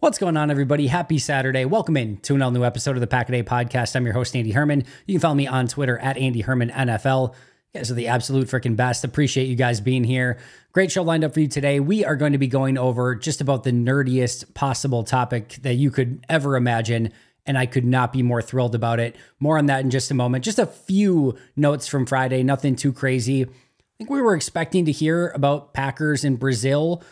What's going on, everybody? Happy Saturday. Welcome in to another new episode of the Pack-A-Day Podcast. I'm your host, Andy Herman. You can follow me on Twitter at Andy Herman NFL. You guys are the absolute freaking best. Appreciate you guys being here. Great show lined up for you today. We are going to be going over just about the nerdiest possible topic that you could ever imagine, and I could not be more thrilled about it. More on that in just a moment. Just a few notes from Friday, nothing too crazy. I think we were expecting to hear about Packers in Brazil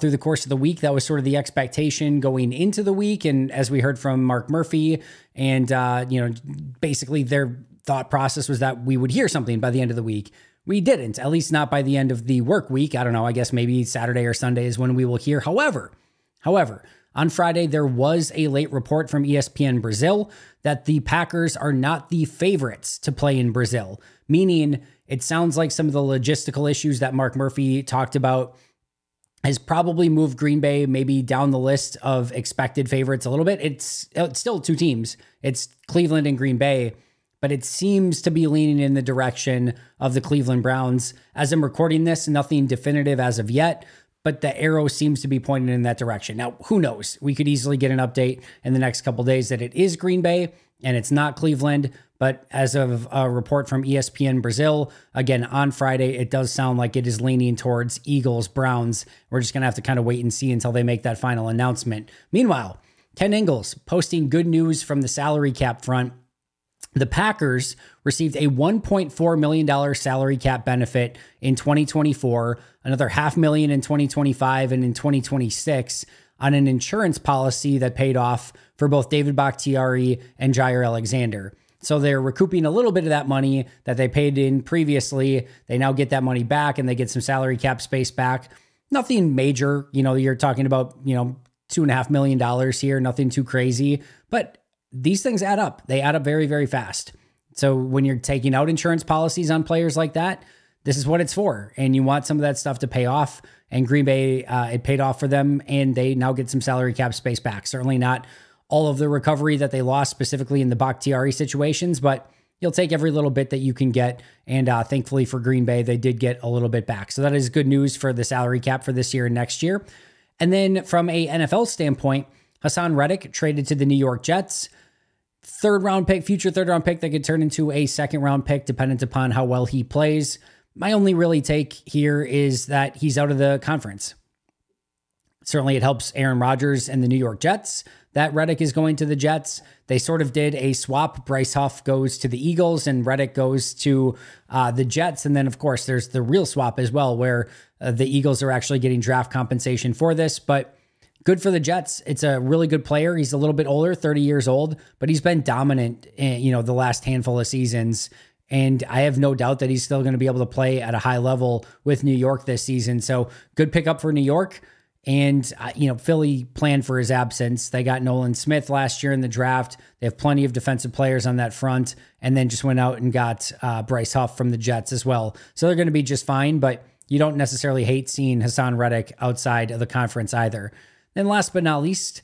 through the course of the week. That was sort of the expectation going into the week. And as we heard from Mark Murphy and, you know, basically their thought process was that we would hear something by the end of the week. We didn't, at least not by the end of the work week. I don't know. I guess maybe Saturday or Sunday is when we will hear. However, on Friday, there was a late report from ESPN Brazil that the Packers are not the favorites to play in Brazil, meaning it sounds like some of the logistical issues that Mark Murphy talked about has probably moved Green Bay maybe down the list of expected favorites a little bit. It's still two teams. It's Cleveland and Green Bay, but it seems to be leaning in the direction of the Cleveland Browns. As I'm recording this, nothing definitive as of yet, but the arrow seems to be pointing in that direction. Now, who knows? We could easily get an update in the next couple of days that it is Green Bay and it's not Cleveland. But as of a report from ESPN Brazil, again, on Friday, it does sound like it is leaning towards Eagles, Browns. We're just going to have to kind of wait and see until they make that final announcement. Meanwhile, Ken Ingalls posting good news from the salary cap front. The Packers received a $1.4 million salary cap benefit in 2024, another $500,000 in 2025 and in 2026 on an insurance policy that paid off for both David Bakhtiari and Jaire Alexander. So they're recouping a little bit of that money that they paid in previously. They now get that money back and they get some salary cap space back. Nothing major. You know, you're talking about, you know, $2.5 million here, nothing too crazy, but these things add up. They add up very, very fast. So when you're taking out insurance policies on players like that, this is what it's for. And you want some of that stuff to pay off. And Green Bay, it paid off for them and they now get some salary cap space back. Certainly not all of the recovery that they lost specifically in the Bakhtiari situations, but you'll take every little bit that you can get. And thankfully for Green Bay, they did get a little bit back. So that is good news for the salary cap for this year and next year. And then from a NFL standpoint, Hassan Reddick traded to the New York Jets. Future third round pick that could turn into a second round pick dependent upon how well he plays. My only really take here is that he's out of the conference. Certainly it helps Aaron Rodgers and the New York Jets that Reddick is going to the Jets. They sort of did a swap. Bryce Huff goes to the Eagles and Reddick goes to the Jets. And then, of course, there's the real swap as well, where the Eagles are actually getting draft compensation for this. But good for the Jets. It's a really good player. He's a little bit older, 30 years old, but he's been dominant in, you know, the last handful of seasons. And I have no doubt that he's still going to be able to play at a high level with New York this season. So good pickup for New York. And, you know, Philly planned for his absence. They got Nolan Smith last year in the draft. They have plenty of defensive players on that front. And then just went out and got Bryce Huff from the Jets as well. So they're going to be just fine. But you don't necessarily hate seeing Hassan Reddick outside of the conference either. Then last but not least,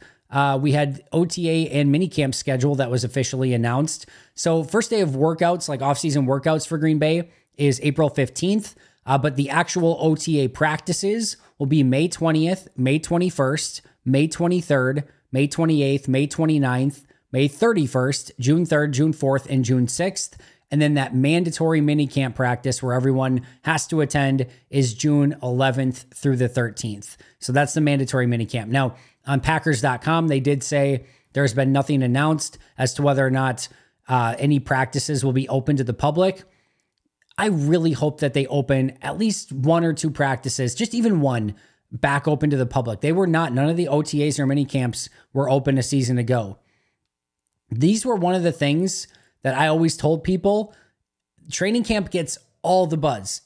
we had OTA and minicamp schedule that was officially announced. So first day of workouts, like offseason workouts for Green Bay, is April 15th. But the actual OTA practices will be May 20th, May 21st, May 23rd, May 28th, May 29th, May 31st, June 3rd, June 4th, and June 6th. And then that mandatory mini camp practice where everyone has to attend is June 11th through the 13th. So that's the mandatory mini camp. Now, on Packers.com, they did say there's been nothing announced as to whether or not any practices will be open to the public. I really hope that they open at least one or two practices, just even one, back open to the public. They were not. None of the OTAs or mini camps were open a season ago. These were one of the things that I always told people. Training camp gets all the buzz,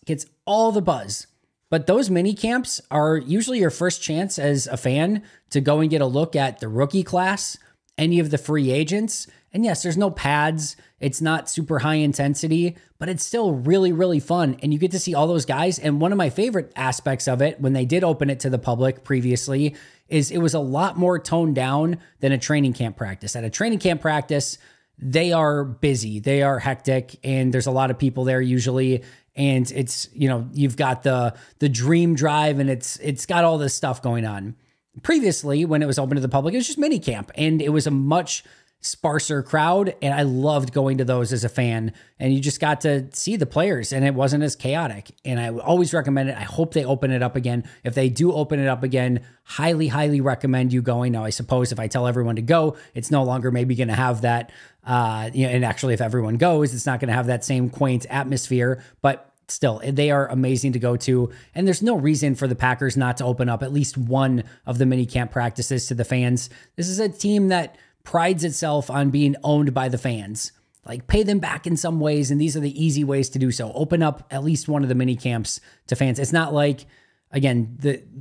but those mini camps are usually your first chance as a fan to go and get a look at the rookie class, any of the free agents. And yes, there's no pads. It's not super high intensity, but it's still really, really fun. And you get to see all those guys. And one of my favorite aspects of it, when they did open it to the public previously, is it was a lot more toned down than a training camp practice. At a training camp practice, they are busy, they are hectic, and there's a lot of people there usually. And it's, you know, you've got the dream drive and it's got all this stuff going on. previously when it was open to the public, it was just mini camp and it was a much sparser crowd. And I loved going to those as a fan, and you just got to see the players and it wasn't as chaotic. And I always recommend it. I hope they open it up again. If they do open it up again, highly, highly recommend you going. Now, I suppose if I tell everyone to go, it's no longer maybe going to have that, and actually if everyone goes, it's not going to have that same quaint atmosphere, but still, they are amazing to go to. And there's no reason for the Packers not to open up at least one of the mini camp practices to the fans. This is a team that prides itself on being owned by the fans. Like, pay them back in some ways, and these are the easy ways to do so. Open up at least one of the mini camps to fans. It's not like, again,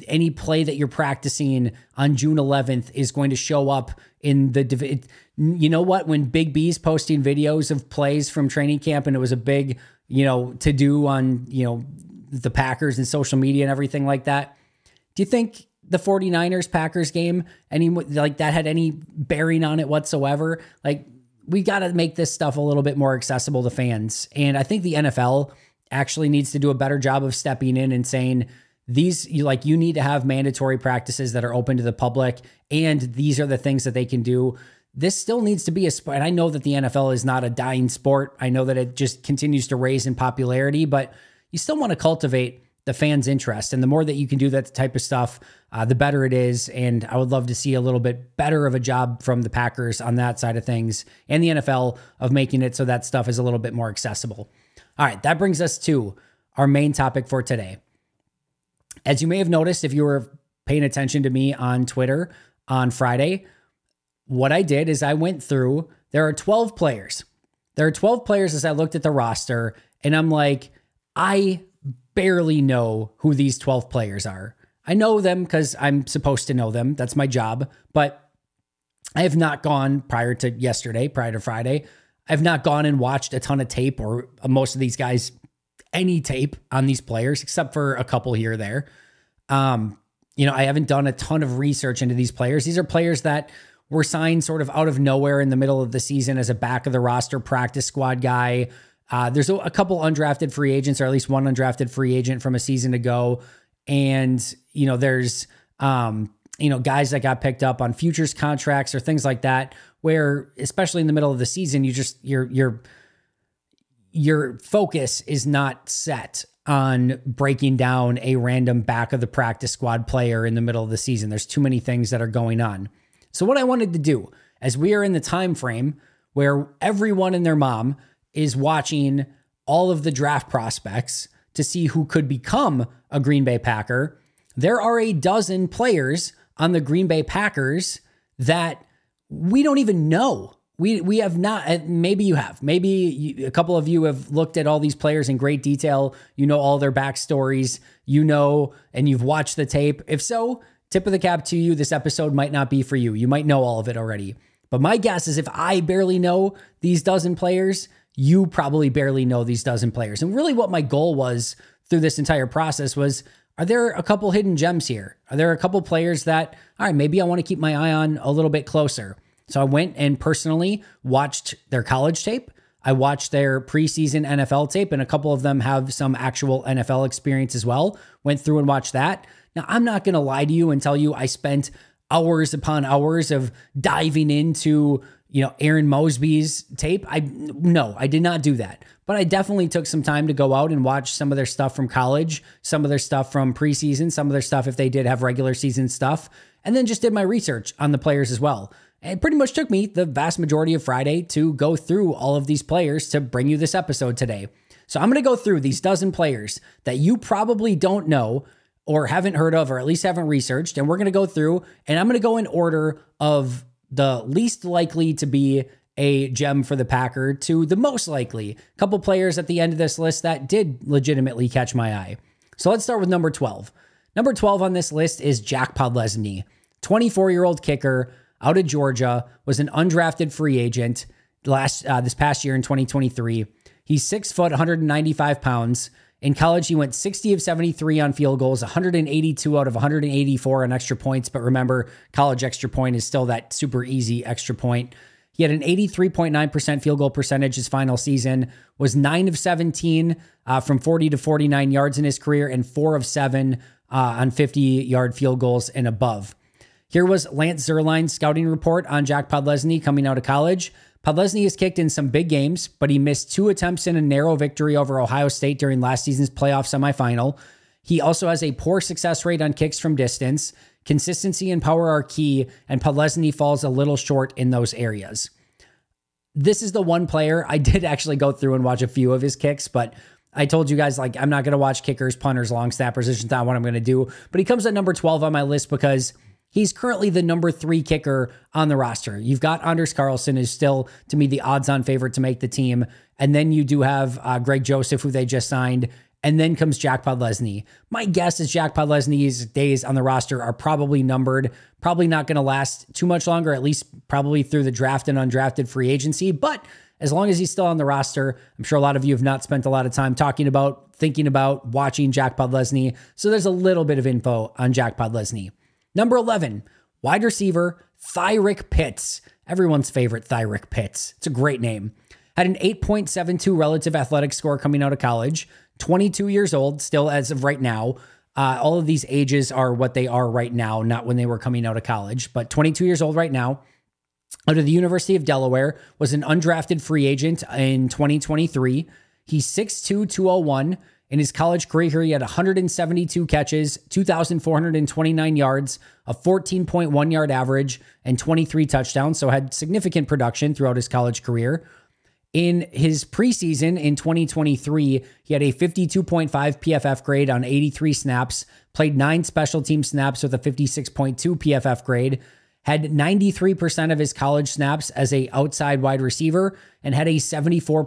any play that you're practicing on June 11th is going to show up in the... You know what? When Big B's posting videos of plays from training camp, and it was a big, to do on, the Packers and social media and everything like that, do you think the 49ers Packers game, that had any bearing on it whatsoever? Like, we got to make this stuff a little bit more accessible to fans. And I think the NFL actually needs to do a better job of stepping in and saying, you need to have mandatory practices that are open to the public, and these are the things that they can do. This still needs to be a sport. And I know that the NFL is not a dying sport. I know that it just continues to rise in popularity, but you still want to cultivate the fans' interest. And the more that you can do that type of stuff, the better it is. And I would love to see a little bit better of a job from the Packers on that side of things, and the NFL of making it so that stuff is a little bit more accessible. All right, that brings us to our main topic for today. As you may have noticed, if you were paying attention to me on Twitter on Friday, what I did is I went through, there are 12 players. There are 12 players as I looked at the roster, and I'm like, I barely know who these 12 players are. I know them because I'm supposed to know them. That's my job. But I have not gone prior to Friday. I've not gone and watched a ton of tape, or most of these guys, any tape on these players, except for a couple here or there. I haven't done a ton of research into these players. These are players that were signed sort of out of nowhere in the middle of the season as a back of the roster practice squad guy. There's a couple undrafted free agents, or at least one undrafted free agent from a season ago. And, there's, guys that got picked up on futures contracts or things like that, where especially in the middle of the season, your focus is not set on breaking down a random back of the practice squad player in the middle of the season. There's too many things that are going on. So what I wanted to do, as we are in the time frame where everyone and their mom is watching all of the draft prospects to see who could become a Green Bay Packer, there are a dozen players on the Green Bay Packers that we don't even know. We have not, maybe a couple of you have looked at all these players in great detail. You know all their backstories, and you've watched the tape. If so, tip of the cap to you, this episode might not be for you. You might know all of it already. But my guess is if I barely know these dozen players, you probably barely know these dozen players. And really what my goal was through this entire process was, are there a couple hidden gems here? Are there a couple players that, all right, maybe I want to keep my eye on a little bit closer? So I went and personally watched their college tape. I watched their preseason NFL tape, and a couple of them have some actual NFL experience as well. Went through and watched that. Now, I'm not going to lie to you and tell you I spent hours upon hours of diving into, Aaron Mosby's tape. I did not do that. But I definitely took some time to go out and watch some of their stuff from college, some of their stuff from preseason, some of their stuff if they did have regular season stuff, and then just did my research on the players as well. It pretty much took me the vast majority of Friday to go through all of these players to bring you this episode today. So I'm going to go through these dozen players that you probably don't know or haven't heard of, or at least haven't researched. And we're going to go through, and I'm going to go in order of the least likely to be a gem for the Packer to the most likely. A couple players at the end of this list that did legitimately catch my eye. So let's start with number 12. Number 12 on this list is Jack Podlesny, 24-year-old kicker, out of Georgia, was an undrafted free agent this past year in 2023. He's 6 foot, 195 pounds. In college, he went 60 of 73 on field goals, 182 out of 184 on extra points. But remember, college extra point is still that super easy extra point. He had an 83.9% field goal percentage his final season, was 9 of 17 from 40 to 49 yards in his career, and 4 of 7 on 50-yard field goals and above. Here was Lance Zierlein's scouting report on Jack Podlesny coming out of college. Podlesny has kicked in some big games, but he missed 2 attempts in a narrow victory over Ohio State during last season's playoff semifinal. He also has a poor success rate on kicks from distance. Consistency and power are key, and Podlesny falls a little short in those areas. This is the one player I did actually go through and watch a few of his kicks, but I told you guys, like, I'm not going to watch kickers, punters, long snappers. It's not what I'm going to do, but he comes at number 12 on my list because he's currently the number 3 kicker on the roster. You've got Anders Carlson, is still, to me, the odds-on favorite to make the team. And then you do have Greg Joseph, who they just signed. And then comes Jack Podlesny. My guess is Jack Podlesny's days on the roster are probably numbered, probably not going to last too much longer, at least probably through the draft and undrafted free agency. But as long as he's still on the roster, I'm sure a lot of you have not spent a lot of time talking about, thinking about, watching Jack Podlesny. So there's a little bit of info on Jack Podlesny. Number 11, wide receiver Tyrick Pitts. Everyone's favorite, Tyrick Pitts. It's a great name. Had an 8.72 relative athletic score coming out of college. 22 years old, still as of right now. All of these ages are what they are right now, not when they were coming out of college. But 22 years old right now. Out of the University of Delaware. Was an undrafted free agent in 2023. He's 6'2", 201. In his college career, he had 172 catches, 2,429 yards, a 14.1 yard average, and 23 touchdowns, so had significant production throughout his college career. In his preseason in 2023, he had a 52.5 PFF grade on 83 snaps, played 9 special team snaps with a 56.2 PFF grade, had 93% of his college snaps as an outside wide receiver, and had a 74.5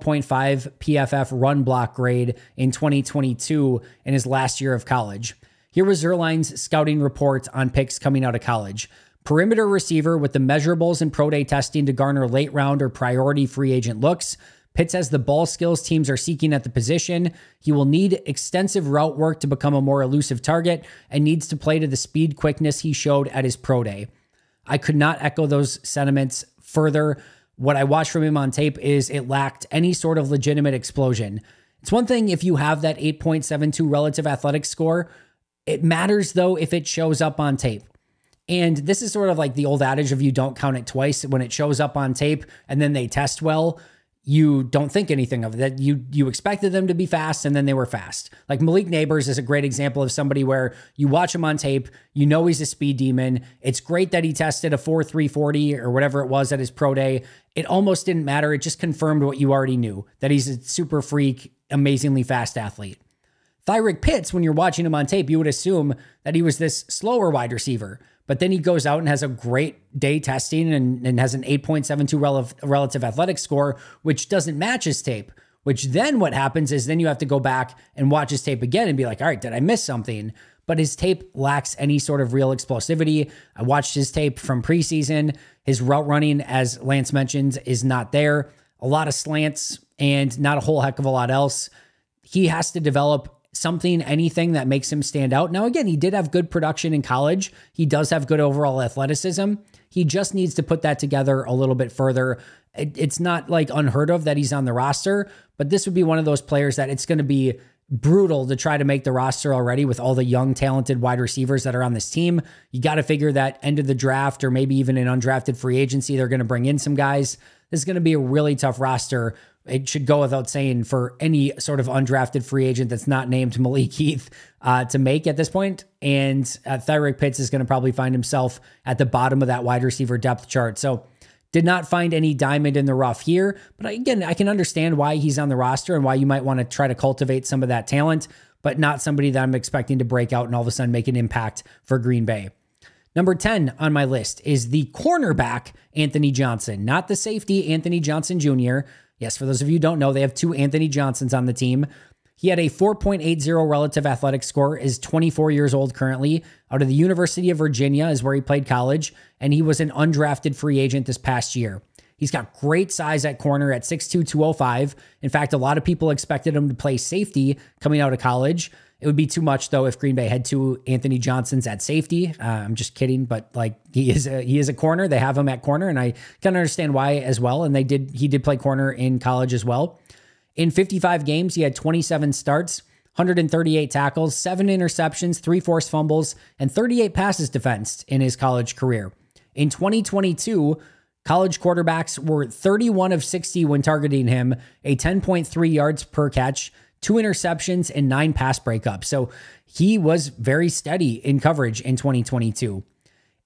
PFF run block grade in 2022 in his last year of college. Here was Zierlein's scouting report on picks coming out of college. Perimeter receiver with the measurables and pro day testing to garner late round or priority free agent looks. Pitts has the ball skills teams are seeking at the position. He will need extensive route work to become a more elusive target and needs to play to the speed quickness he showed at his pro day. I could not echo those sentiments further. What I watched from him on tape is it lacked any sort of legitimate explosion. It's one thing if you have that 8.72 relative athletic score. It matters, though, if it shows up on tape. And this is sort of like the old adage of you don't count it twice. When it shows up on tape and then they test well, you don't think anything of it. That you expected them to be fast, and then they were fast. Like Malik Nabers is a great example of somebody where you watch him on tape, you know he's a speed demon. It's great that he tested a 4.340 or whatever it was at his pro day. It almost didn't matter. It just confirmed what you already knew, that he's a super freak, amazingly fast athlete. Tyrick Pitts, when you're watching him on tape, you would assume that he was this slower wide receiver, but then he goes out and has a great day testing and has an 8.72 relative athletic score, which doesn't match his tape, which then what happens is then you have to go back and watch his tape again and be like, all right, did I miss something? But his tape lacks any sort of real explosivity. I watched his tape from preseason. His route running, as Lance mentioned, is not there. A lot of slants and not a whole heck of a lot else. He has to develop something, anything that makes him stand out. Now, again, he did have good production in college. He does have good overall athleticism. He just needs to put that together a little bit further. It's not like unheard of that he's on the roster, but this would be one of those players that it's going to be brutal to try to make the roster already with all the young, talented wide receivers that are on this team. You got to figure that end of the draft or maybe even an undrafted free agency, they're going to bring in some guys. This is going to be a really tough roster. It should go without saying for any sort of undrafted free agent that's not named Malik Heath to make at this point. And Tyrick Pitts is going to probably find himself at the bottom of that wide receiver depth chart. So did not find any diamond in the rough here. But again, I can understand why he's on the roster and why you might want to try to cultivate some of that talent, but not somebody that I'm expecting to break out and all of a sudden make an impact for Green Bay. Number 10 on my list is the cornerback, Anthony Johnson, not the safety, Anthony Johnson Jr. Yes, for those of you who don't know, they have 2 Anthony Johnsons on the team. He had a 4.80 relative athletic score, is 24 years old currently, out of the University of Virginia is where he played college, and he was an undrafted free agent this past year. He's got great size at corner at 6'2", 205. In fact, a lot of people expected him to play safety coming out of college. It would be too much, though, if Green Bay had 2 Anthony Johnsons at safety. I'm just kidding, but like he is a corner. They have him at corner, and I kind of understand why as well. And he did play corner in college as well. In 55 games, he had 27 starts, 138 tackles, 7 interceptions, 3 forced fumbles, and 38 passes defensed in his college career. In 2022, college quarterbacks were 31 of 60 when targeting him, a 10.3 yards per catch, 2 interceptions, and 9 pass breakups. So he was very steady in coverage in 2022.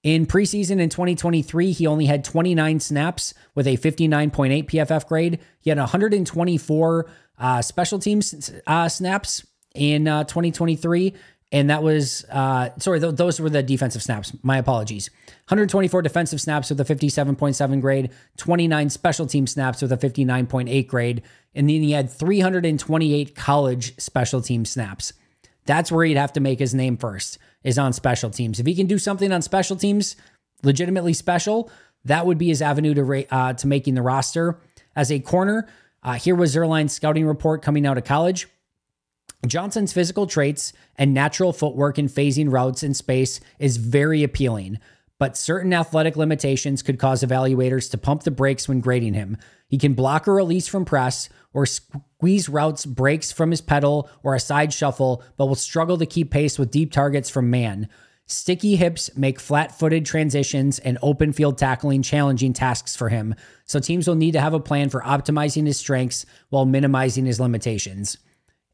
In preseason in 2023, he only had 29 snaps with a 59.8 PFF grade. He had 124 special teams snaps in 2023. And that was, those were the defensive snaps. My apologies. 124 defensive snaps with a 57.7 grade, 29 special team snaps with a 59.8 grade. And then he had 328 college special team snaps. That's where he'd have to make his name first, is on special teams. If he can do something on special teams, legitimately special, that would be his avenue to making the roster. As a corner, here was Zierlein's scouting report coming out of college. Johnson's physical traits and natural footwork and phasing routes in space is very appealing, but certain athletic limitations could cause evaluators to pump the brakes when grading him. He can block or release from press or squeeze routes, breaks from his pedal or a side shuffle, but will struggle to keep pace with deep targets from man. Sticky hips make flat-footed transitions and open field tackling challenging tasks for him, so teams will need to have a plan for optimizing his strengths while minimizing his limitations.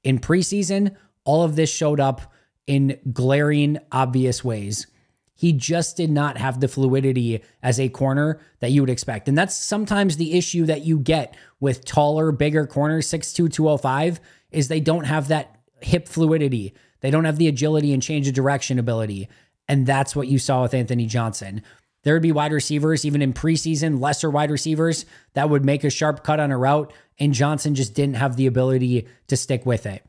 In preseason, all of this showed up in glaring, obvious ways. He just did not have the fluidity as a corner that you would expect. And that's sometimes the issue that you get with taller, bigger corners, 6'2", 205, is they don't have that hip fluidity. They don't have the agility and change of direction ability. And that's what you saw with Anthony Johnson. There would be wide receivers, even in preseason, lesser wide receivers, that would make a sharp cut on a route, and Johnson just didn't have the ability to stick with it.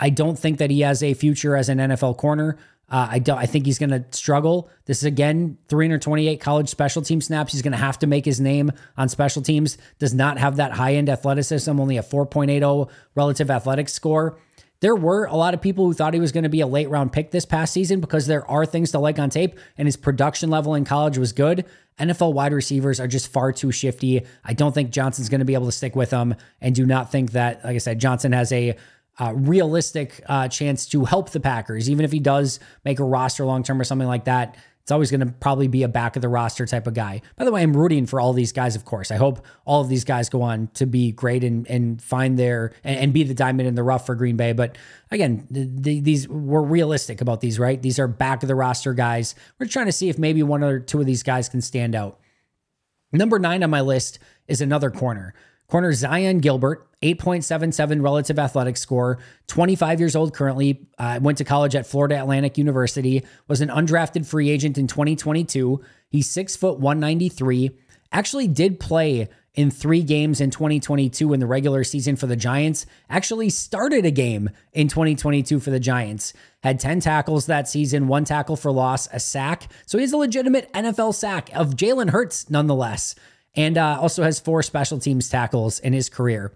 I don't think that he has a future as an NFL corner. I think he's going to struggle. This is, again, 328 college special team snaps. He's going to have to make his name on special teams. Does not have that high-end athleticism, only a 4.80 relative athletic score. There were a lot of people who thought he was going to be a late-round pick this past season because there are things to like on tape, and his production level in college was good. NFL wide receivers are just far too shifty. I don't think Johnson's going to be able to stick with them, and do not think that, like I said, Johnson has a realistic chance to help the Packers. Even if he does make a roster long-term or something like that, it's always going to probably be a back-of-the-roster type of guy. By the way, I'm rooting for all these guys, of course. I hope all of these guys go on to be great and find their and be the diamond in the rough for Green Bay. But again, these we're realistic about these, right? These are back-of-the-roster guys. We're trying to see if maybe one or two of these guys can stand out. Number 9 on my list is another corner. Corner Zion Gilbert, 8.77 relative athletic score, 25 years old currently, went to college at Florida Atlantic University, was an undrafted free agent in 2022. He's 6 foot 193, actually did play in 3 games in 2022 in the regular season for the Giants, actually started a game in 2022 for the Giants, had 10 tackles that season, 1 tackle for loss, a sack. So he's a legitimate NFL sack of Jalen Hurts nonetheless. And also has 4 special teams tackles in his career.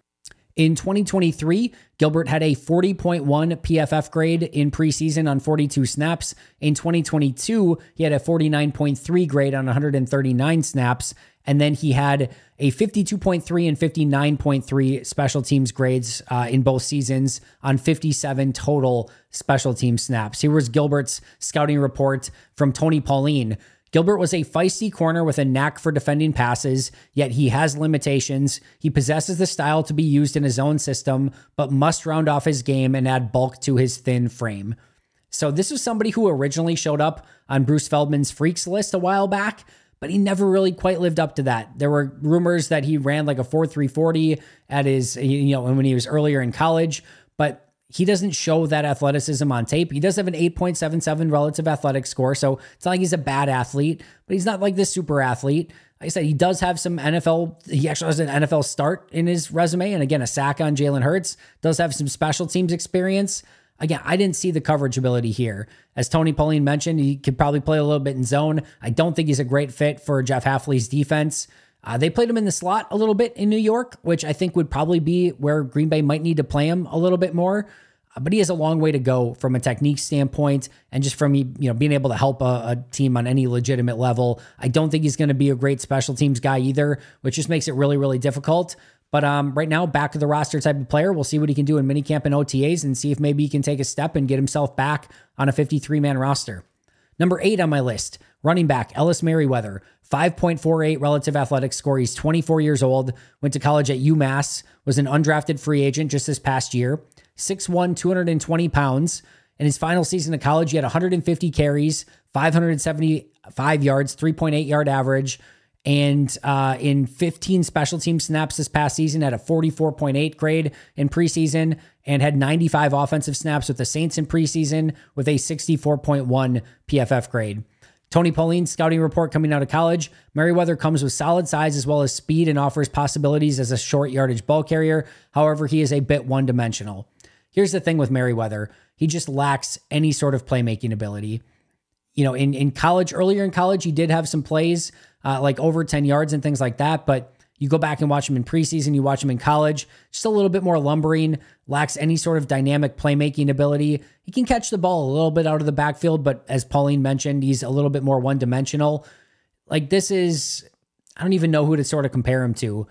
In 2023, Gilbert had a 40.1 PFF grade in preseason on 42 snaps. In 2022, he had a 49.3 grade on 139 snaps. And then he had a 52.3 and 59.3 special teams grades in both seasons on 57 total special team snaps. Here was Gilbert's scouting report from Tony Pauline. Gilbert was a feisty corner with a knack for defending passes, yet he has limitations. He possesses the style to be used in his own system, but must round off his game and add bulk to his thin frame. So this was somebody who originally showed up on Bruce Feldman's Freaks list a while back, but he never really quite lived up to that. There were rumors that he ran like a 4.340 at his, when he was earlier in college, but he doesn't show that athleticism on tape. He does have an 8.77 relative athletic score, so it's not like he's a bad athlete, but he's not like this super athlete. Like I said, he does have some NFL, he actually has an NFL start in his resume, and again, a sack on Jalen Hurts, does have some special teams experience. Again, I didn't see the coverage ability here. As Tony Pauline mentioned, he could probably play a little bit in zone. I don't think he's a great fit for Jeff Hafley's defense. They played him in the slot a little bit in New York, which I think would probably be where Green Bay might need to play him a little bit more. But he has a long way to go from a technique standpoint and just from being able to help a team on any legitimate level. I don't think he's going to be a great special teams guy either, which just makes it really, really difficult. But right now, back to the roster type of player. We'll see what he can do in minicamp and OTAs and see if maybe he can take a step and get himself back on a 53-man roster. Number 8 on my list, running back Ellis Merriweather, 5.48 relative athletic score. He's 24 years old, went to college at UMass, was an undrafted free agent just this past year, 6'1", 220 pounds. In his final season of college, he had 150 carries, 575 yards, 3.8 yard average. And in 15 special team snaps this past season, had a 44.8 grade in preseason and had 95 offensive snaps with the Saints in preseason with a 64.1 PFF grade. Tony Pauline's scouting report coming out of college, Merriweather comes with solid size as well as speed and offers possibilities as a short yardage ball carrier. However, he is a bit one-dimensional. Here's the thing with Merriweather. He just lacks any sort of playmaking ability. You know, earlier in college, he did have some plays like over 10 yards and things like that. But you go back and watch him in preseason, you watch him in college, just a little bit more lumbering, lacks any sort of dynamic playmaking ability. He can catch the ball a little bit out of the backfield, but as Pauline mentioned, he's a little bit more one-dimensional. Like this is, I don't even know who to sort of compare him to.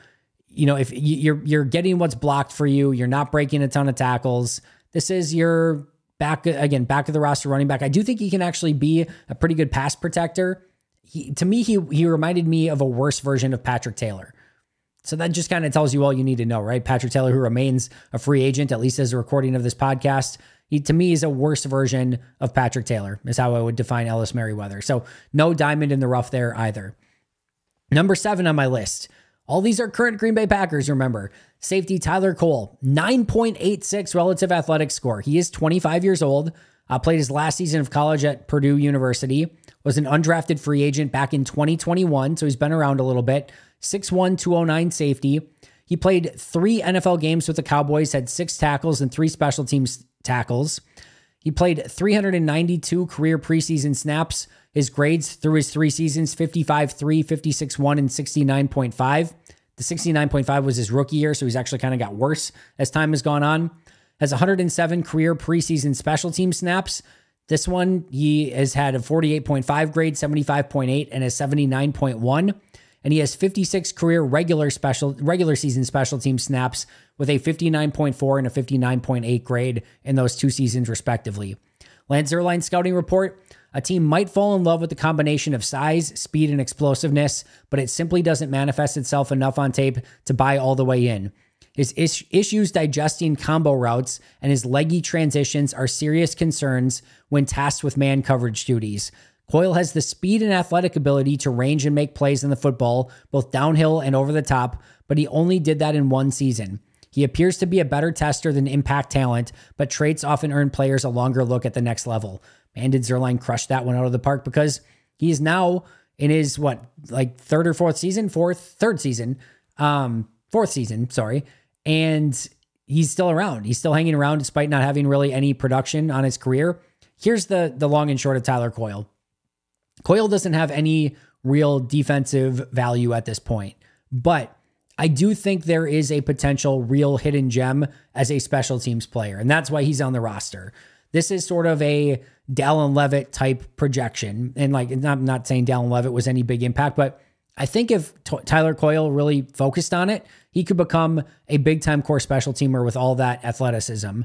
You know, if you're getting what's blocked for you, you're not breaking a ton of tackles. This is your back of the roster running back. I do think he can actually be a pretty good pass protector. To me, he reminded me of a worse version of Patrick Taylor. So that just kind of tells you all you need to know, right? Patrick Taylor, who remains a free agent, at least as a recording of this podcast, he, to me, is a worse version of Patrick Taylor, is how I would define Ellis Merriweather. So no diamond in the rough there either. Number 7 on my list. All these are current Green Bay Packers, remember. Safety Tyler Cole, 9.86 relative athletic score. He is 25 years old, played his last season of college at Purdue University, was an undrafted free agent back in 2021, so he's been around a little bit. 6'1", 209 safety. He played 3 NFL games with the Cowboys, had 6 tackles and 3 special teams tackles. He played 392 career preseason snaps. His grades through his 3 seasons, 55.3, 56.1, and 69.5. The 69.5 was his rookie year, so he's actually kind of got worse as time has gone on. Has 107 career preseason special team snaps. This one, he has had a 48.5 grade, 75.8, and a 79.1. And he has 56 career regular season special team snaps with a 59.4 and a 59.8 grade in those 2 seasons, respectively. Lance Zierlein scouting report. A team might fall in love with the combination of size, speed, and explosiveness, but it simply doesn't manifest itself enough on tape to buy all the way in. His issues digesting combo routes and his leggy transitions are serious concerns when tasked with man coverage duties. Coyle has the speed and athletic ability to range and make plays in the football, both downhill and over the top, but he only did that in 1 season. He appears to be a better tester than impact talent, but traits often earn players a longer look at the next level. And did Zierlein crush that one out of the park, because he is now in his, fourth season. And he's still around. He's still hanging around despite not having really any production on his career. Here's the long and short of Tyler Coyle. Coyle doesn't have any real defensive value at this point, but I do think there is a potential real hidden gem as a special teams player, and that's why he's on the roster. This is sort of a Dallin Leavitt type projection. And like, I'm not saying Dallin Leavitt was any big impact, but I think if Tyler Coyle really focused on it, he could become a big time core special teamer with all that athleticism.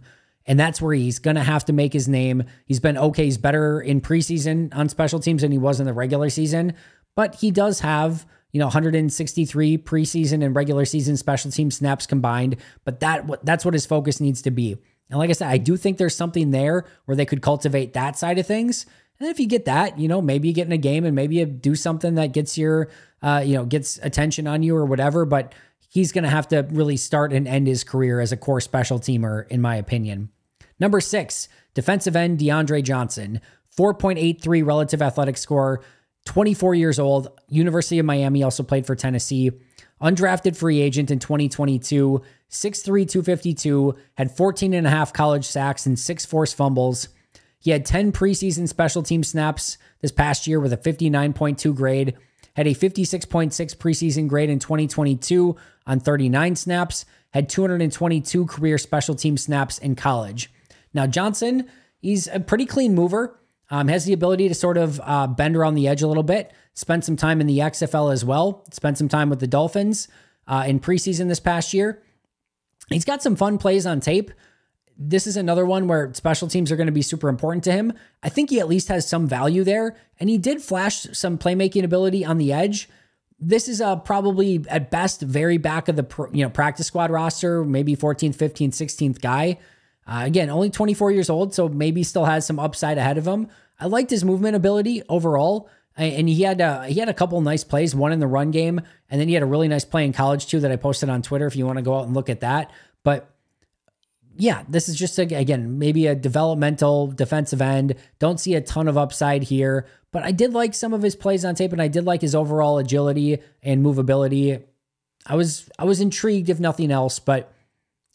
And that's where he's going to have to make his name. He's been okay. He's better in preseason on special teams than he was in the regular season, but he does have, you know, 163 preseason and regular season special team snaps combined, but that's what his focus needs to be. And like I said, I do think there's something there where they could cultivate that side of things. And if you get that, you know, maybe you get in a game and maybe you do something that gets your, gets attention on you or whatever, but he's going to have to really start and end his career as a core special teamer, in my opinion. Number 6, defensive end DeAndre Johnson, 4.83 relative athletic score, 24 years old, University of Miami, also played for Tennessee. Undrafted free agent in 2022, 6'3", 252, had 14.5 college sacks and 6 forced fumbles. He had 10 preseason special team snaps this past year with a 59.2 grade, had a 56.6 preseason grade in 2022 on 39 snaps, had 222 career special team snaps in college. Now Johnson, he's a pretty clean mover, has the ability to sort of bend around the edge a little bit. Spent some time in the XFL as well. Spent some time with the Dolphins. in preseason this past year. He's got some fun plays on tape. This is another one where special teams are going to be super important to him. I think he at least has some value there, and he did flash some playmaking ability on the edge. This is probably at best very back of the practice squad roster, maybe 14th, 15th, 16th guy. Again, only 24 years old, so maybe still has some upside ahead of him. I liked his movement ability overall, and he had a couple nice plays, one in the run game, and then he had a really nice play in college too that I posted on Twitter if you want to go out and look at that. But yeah, this is just, again, maybe a developmental defensive end. Don't see a ton of upside here, but I did like some of his plays on tape, and I did like his overall agility and movability. I was intrigued, if nothing else, but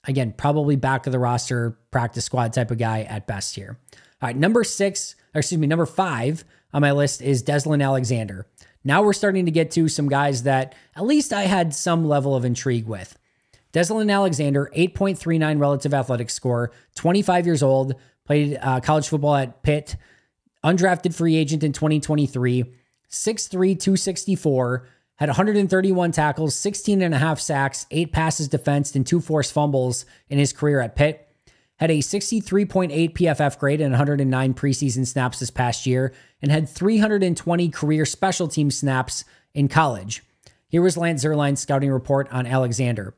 again, probably back of the roster, practice squad type of guy at best here. All right, number five on my list is Deslyn Alexander. Now we're starting to get to some guys that at least I had some level of intrigue with. Deslyn Alexander, 8.39 relative athletic score, 25 years old, played college football at Pitt, undrafted free agent in 2023, 6'3", 264, had 131 tackles, 16.5 sacks, 8 passes defensed, and 2 forced fumbles in his career at Pitt. Had a 63.8 PFF grade and 109 preseason snaps this past year, and had 320 career special team snaps in college. Here was Lance Zierlein's scouting report on Alexander.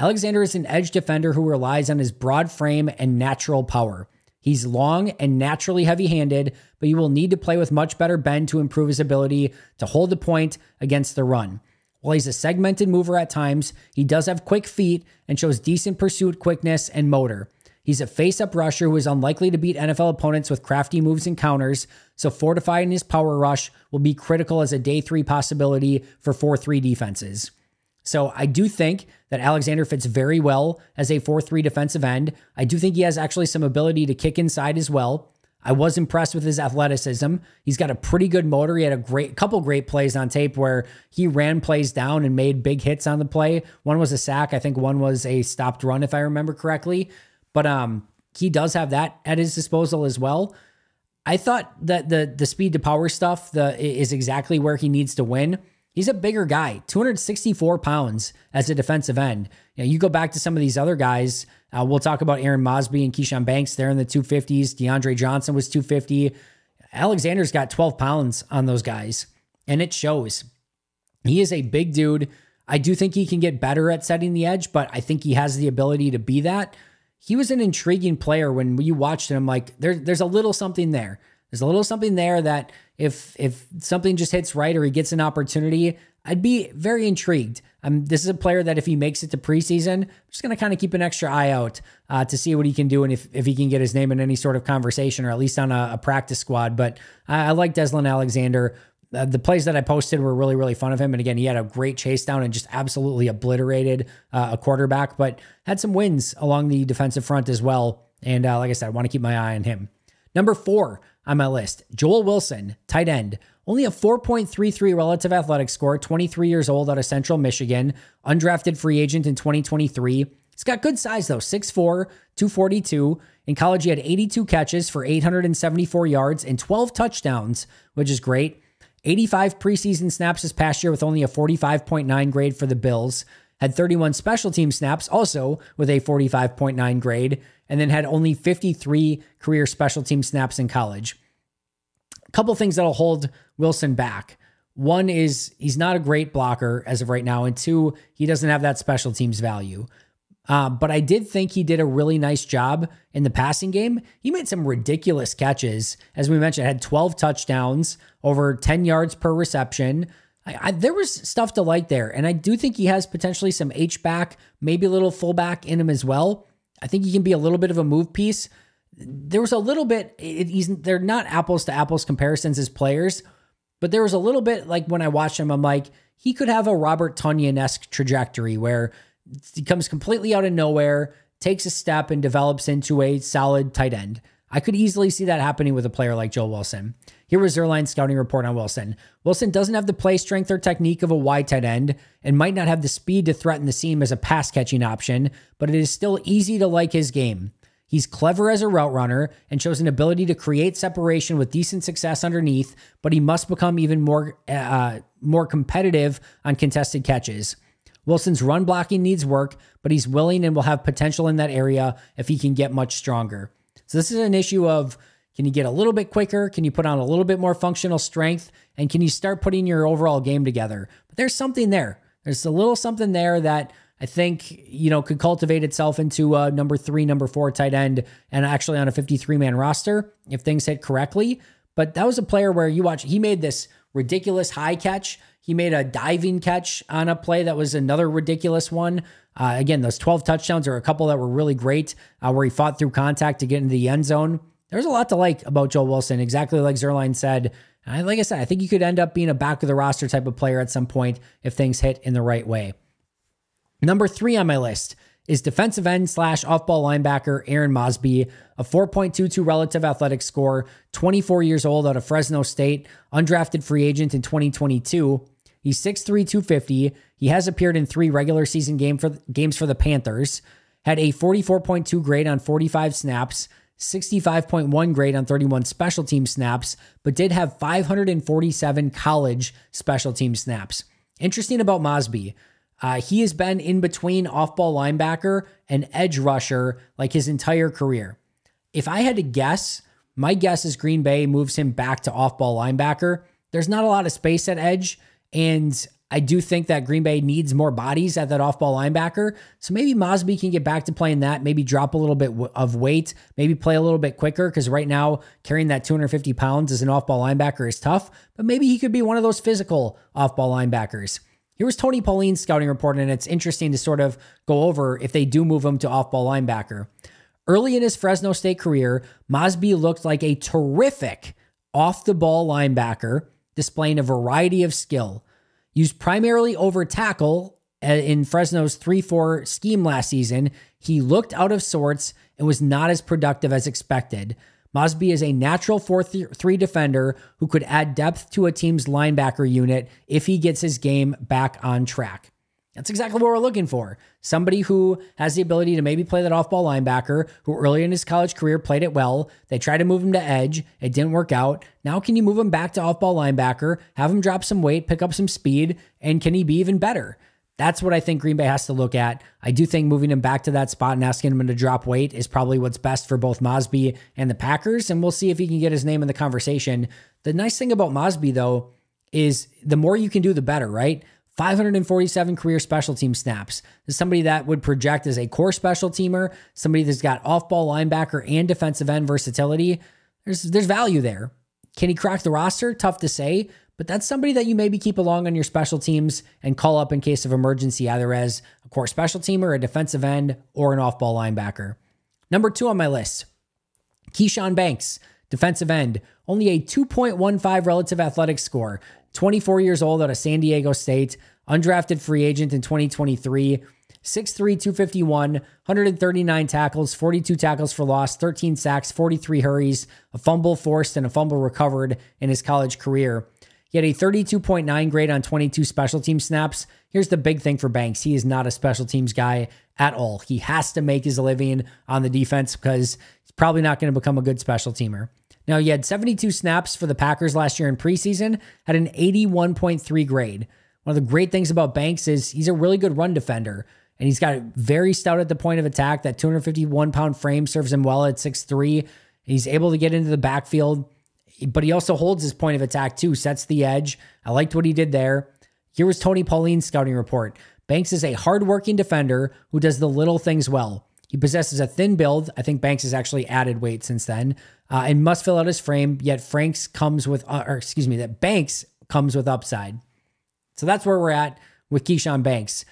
Alexander is an edge defender who relies on his broad frame and natural power. He's long and naturally heavy-handed, but you will need to play with much better bend to improve his ability to hold the point against the run. While he's a segmented mover at times, he does have quick feet and shows decent pursuit quickness and motor. He's a face-up rusher who is unlikely to beat NFL opponents with crafty moves and counters, so fortifying his power rush will be critical as a day 3 possibility for 4-3 defenses. So I do think that Alexander fits very well as a 4-3 defensive end. I do think he has actually some ability to kick inside as well. I was impressed with his athleticism. He's got a pretty good motor. He had a couple great plays on tape where he ran plays down and made big hits on the play. One was a sack. I think one was a stopped run, if I remember correctly. But he does have that at his disposal as well. I thought that the speed to power stuff is exactly where he needs to win. He's a bigger guy, 264 pounds as a defensive end. You know, you go back to some of these other guys. We'll talk about Aaron Mosby and Keyshawn Banks. They're in the 250s. DeAndre Johnson was 250. Alexander's got 12 pounds on those guys, and it shows. He is a big dude. I do think he can get better at setting the edge, but I think he has the ability to be that. He was an intriguing player when you watched him. Like, there's a little something there. There's a little something there that if something just hits right or he gets an opportunity, I'd be very intrigued. This is a player that if he makes it to preseason, I'm just going to kind of keep an extra eye out to see what he can do and if he can get his name in any sort of conversation or at least on a practice squad. But I like Deslyn Alexander. The plays that I posted were really, really fun of him. And again, he had a great chase down and just absolutely obliterated a quarterback, but had some wins along the defensive front as well. And like I said, I want to keep my eye on him. Number 4 on my list, Joel Wilson, tight end. Only a 4.33 relative athletic score, 23 years old out of Central Michigan, undrafted free agent in 2023. He's got good size though, 6'4", 242. In college, he had 82 catches for 874 yards and 12 touchdowns, which is great. 85 preseason snaps this past year with only a 45.9 grade for the Bills. Had 31 special team snaps, also with a 45.9 grade, and then had only 53 career special team snaps in college. A couple things that'll hold Wilson back. One is he's not a great blocker as of right now, and 2, he doesn't have that special teams value. But I did think he did a really nice job in the passing game. He made some ridiculous catches. As we mentioned, had 12 touchdowns, over 10 yards per reception. There was stuff to like there, and I do think he has potentially some H-back, maybe a little fullback in him as well. I think he can be a little bit of a move piece. There was a little bit, they're not apples to apples comparisons as players, but there was a little bit like when I watched him, I'm like, he could have a Robert Tonyan-esque trajectory where he comes completely out of nowhere, takes a step and develops into a solid tight end. I could easily see that happening with a player like Joel Wilson. Here was Zierlein's scouting report on Wilson. Wilson doesn't have the play strength or technique of a wide tight end and might not have the speed to threaten the seam as a pass-catching option, but it is still easy to like his game. He's clever as a route runner and shows an ability to create separation with decent success underneath, but he must become even more competitive on contested catches. Wilson's run blocking needs work, but he's willing and will have potential in that area if he can get much stronger. So this is an issue of, can you get a little bit quicker? Can you put on a little bit more functional strength? And can you start putting your overall game together? But there's something there. There's a little something there that I think, you know, could cultivate itself into a number three, number four tight end, and actually on a 53-man roster if things hit correctly. But that was a player where you watch, he made this ridiculous high catch. He made a diving catch on a play that was another ridiculous one. Again, those 12 touchdowns are a couple that were really great, where he fought through contact to get into the end zone. There's a lot to like about Joel Wilson, exactly like Zierlein said. And like I said, I think you could end up being a back of the roster type of player at some point if things hit in the right way. Number three on my list is defensive end / off-ball linebacker Aaron Mosby, a 4.22 relative athletic score, 24 years old out of Fresno State, undrafted free agent in 2022. He's 6'3", 250. He has appeared in 3 regular season games for the Panthers, had a 44.2 grade on 45 snaps, 65.1 grade on 31 special team snaps, but did have 547 college special team snaps. Interesting about Mosby. He has been in between off-ball linebacker and edge rusher like his entire career. If I had to guess, my guess is Green Bay moves him back to off-ball linebacker. There's not a lot of space at edge, and I do think that Green Bay needs more bodies at that off-ball linebacker. So maybe Mosby can get back to playing that, maybe drop a little bit of weight, maybe play a little bit quicker, because right now carrying that 250 pounds as an off-ball linebacker is tough, but maybe he could be one of those physical off-ball linebackers. Here was Tony Pauline's scouting report, and it's interesting to sort of go over if they do move him to off-ball linebacker. Early in his Fresno State career, Mosby looked like a terrific off-the-ball linebacker, displaying a variety of skill. Used primarily over tackle in Fresno's 3-4 scheme last season, he looked out of sorts and was not as productive as expected. Mosby is a natural 4-3 defender who could add depth to a team's linebacker unit if he gets his game back on track. That's exactly what we're looking for. Somebody who has the ability to maybe play that off-ball linebacker, who early in his college career played it well. They tried to move him to edge. It didn't work out. Now can you move him back to off-ball linebacker, have him drop some weight, pick up some speed, and can he be even better? That's what I think Green Bay has to look at. I do think moving him back to that spot and asking him to drop weight is probably what's best for both Mosby and the Packers, and we'll see if he can get his name in the conversation. The nice thing about Mosby, though, is the more you can do, the better, right? 547 career special team snaps. This is somebody that would project as a core special teamer, somebody that's got off-ball linebacker and defensive end versatility. There's value there. Can he crack the roster? Tough to say. But that's somebody that you maybe keep along on your special teams and call up in case of emergency, either as a core special teamer, a defensive end, or an off-ball linebacker. Number 2 on my list, Keyshawn Banks, defensive end, only a 2.15 relative athletic score, 24 years old out of San Diego State, undrafted free agent in 2023, 6'3", 251, 139 tackles, 42 tackles for loss, 13 sacks, 43 hurries, a fumble forced, and a fumble recovered in his college career. He had a 32.9 grade on 22 special team snaps. Here's the big thing for Banks. He is not a special teams guy at all. He has to make his living on the defense because he's probably not going to become a good special teamer. Now, he had 72 snaps for the Packers last year in preseason, had an 81.3 grade. One of the great things about Banks is he's a really good run defender, and he's got very stout at the point of attack. That 251-pound frame serves him well at 6'3". He's able to get into the backfield, but he also holds his point of attack too, sets the edge. I liked what he did there. Here was Tony Pauline's scouting report. Banks is a hardworking defender who does the little things well. He possesses a thin build. I think Banks has actually added weight since then, and must fill out his frame. Yet Banks comes with upside. So that's where we're at with Keyshawn Banks.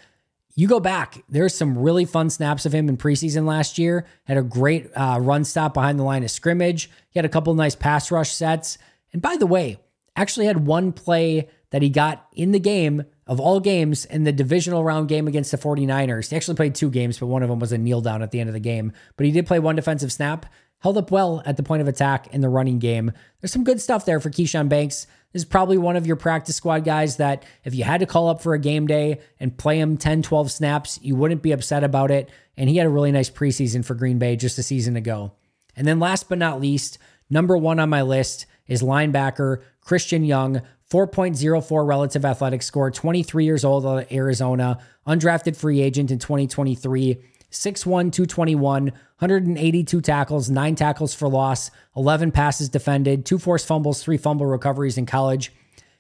You go back, there's some really fun snaps of him in preseason last year. Had a great run stop behind the line of scrimmage. He had a couple of nice pass rush sets. And by the way, actually had one play that he got in the game of all games in the divisional round game against the 49ers. He actually played 2 games, but one of them was a kneel down at the end of the game. But he did play one defensive snap, held up well at the point of attack in the running game. There's some good stuff there for Keyshawn Banks. This is probably one of your practice squad guys that if you had to call up for a game day and play him 10, 12 snaps, you wouldn't be upset about it. And he had a really nice preseason for Green Bay just a season ago. And then last but not least, number 1 on my list is linebacker Christian Young, 4.04 relative athletic score, 23 years old out of Arizona, undrafted free agent in 2023, 6'1", 221, 182 tackles, 9 tackles for loss, 11 passes defended, 2 forced fumbles, 3 fumble recoveries in college.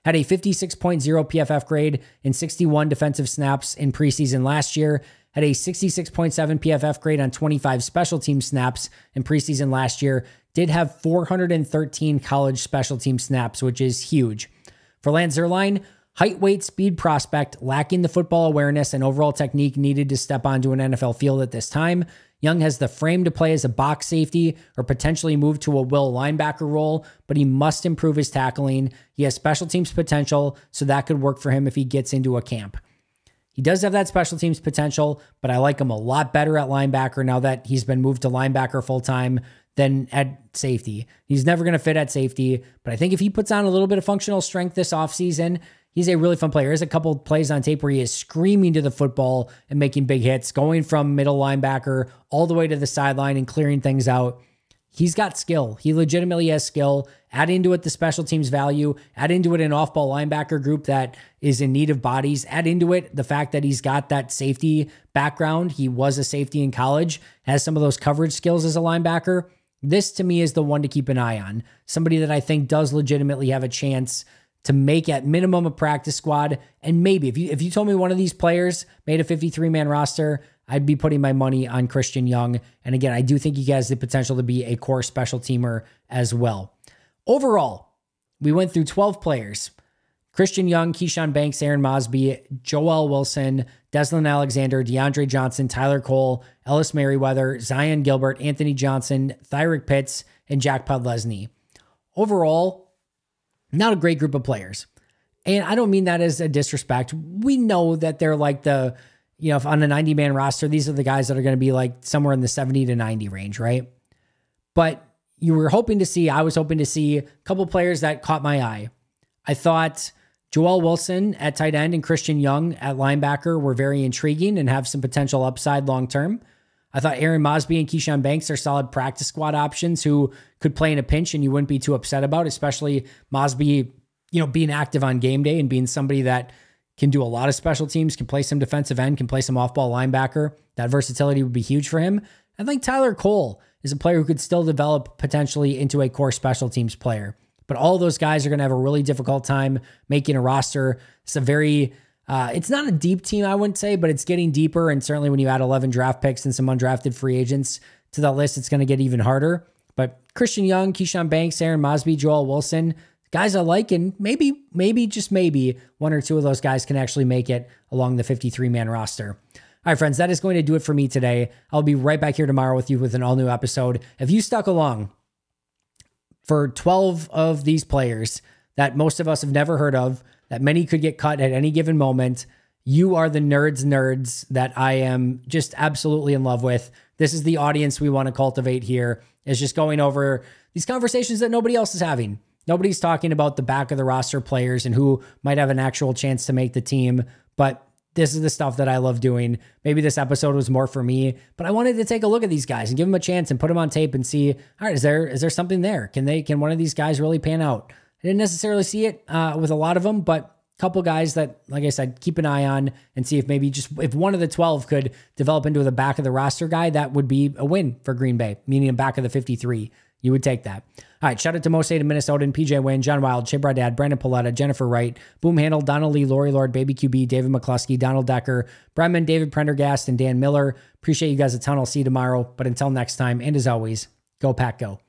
Had a 56.0 PFF grade in 61 defensive snaps in preseason last year. Had a 66.7 PFF grade on 25 special team snaps in preseason last year. Did have 413 college special team snaps, which is huge. For Lance Zierlein, height, weight, speed prospect, lacking the football awareness and overall technique needed to step onto an NFL field at this time. Young has the frame to play as a box safety or potentially move to a will linebacker role, but he must improve his tackling. He has special teams potential, so that could work for him if he gets into a camp. He does have that special teams potential, but I like him a lot better at linebacker now that he's been moved to linebacker full-time than at safety. He's never going to fit at safety, but I think if he puts on a little bit of functional strength this offseason, he's a really fun player. There's a couple of plays on tape where he is screaming to the football and making big hits, going from middle linebacker all the way to the sideline and clearing things out. He's got skill. He legitimately has skill. Add into it the special teams value. Add into it an off-ball linebacker group that is in need of bodies. Add into it the fact that he's got that safety background. He was a safety in college, has some of those coverage skills as a linebacker. This, to me, is the one to keep an eye on. Somebody that I think does legitimately have a chance to make at minimum a practice squad. And maybe if you told me one of these players made a 53-man roster, I'd be putting my money on Christian Young. And again, I do think he has the potential to be a core special teamer as well. Overall, we went through 12 players. Christian Young, Keyshawn Banks, Aaron Mosby, Joel Wilson, Deslyn Alexander, DeAndre Johnson, Tyler Cole, Ellis Merriweather, Zion Gilbert, Anthony Johnson, Tyrick Pitts, and Jack Podlesny. Overall, not a great group of players. And I don't mean that as a disrespect. We know that they're like the, you know, if on a 90-man roster, these are the guys that are going to be like somewhere in the 70 to 90 range, right? But you were hoping to see, I was hoping to see a couple players that caught my eye. I thought Joel Wilson at tight end and Christian Young at linebacker were very intriguing and have some potential upside long-term. I thought Aaron Mosby and Keyshawn Banks are solid practice squad options who could play in a pinch and you wouldn't be too upset about, especially Mosby, you know, being active on game day and being somebody that can do a lot of special teams, can play some defensive end, can play some off-ball linebacker. That versatility would be huge for him. I think Tyler Cole is a player who could still develop potentially into a core special teams player. But all those guys are going to have a really difficult time making a roster. It's a very... it's not a deep team, I wouldn't say, but it's getting deeper. And certainly when you add 11 draft picks and some undrafted free agents to that list, it's going to get even harder. But Christian Young, Keyshawn Banks, Aaron Mosby, Joel Wilson, guys I like, and maybe, just maybe, one or two of those guys can actually make it along the 53-man roster. All right, friends, that is going to do it for me today. I'll be right back here tomorrow with you with an all-new episode. If you stuck along for 12 of these players that most of us have never heard of, that many could get cut at any given moment, you are the nerds that I am just absolutely in love with. This is the audience we want to cultivate here, is just going over these conversations that nobody else is having. Nobody's talking about the back of the roster players and who might have an actual chance to make the team, but this is the stuff that I love doing. Maybe this episode was more for me, but I wanted to take a look at these guys and give them a chance and put them on tape and see, all right, is there something there? Can one of these guys really pan out? I didn't necessarily see it with a lot of them, but a couple guys that, like I said, keep an eye on and see if maybe just if one of the 12 could develop into the back of the roster guy, that would be a win for Green Bay, meaning a back of the 53. You would take that. All right, shout out to Mo State of Minnesota and PJ Wynn, John Wild, Chip Radad, Brandon Paletta, Jennifer Wright, Boom Handle, Donald Lee, Lori Lord, Baby QB, David McCluskey, Donald Decker, Bremen, David Prendergast, and Dan Miller. Appreciate you guys a ton. I'll see you tomorrow. But until next time, and as always, go Pack Go.